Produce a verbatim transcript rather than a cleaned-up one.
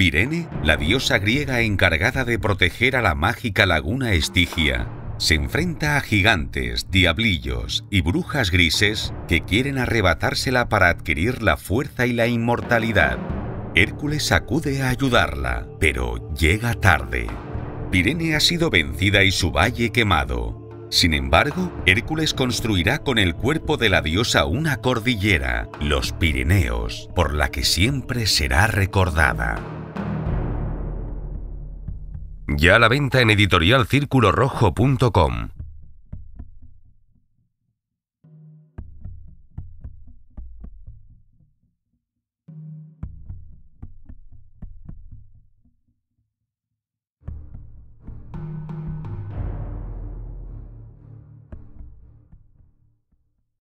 Pirene, la diosa griega encargada de proteger a la mágica laguna Estigia, se enfrenta a gigantes, diablillos y brujas grises que quieren arrebatársela para adquirir la fuerza y la inmortalidad. Hércules acude a ayudarla, pero llega tarde. Pirene ha sido vencida y su valle quemado. Sin embargo, Hércules construirá con el cuerpo de la diosa una cordillera, los Pirineos, por la que siempre será recordada. Ya a la venta en editorial circulo rojo punto com.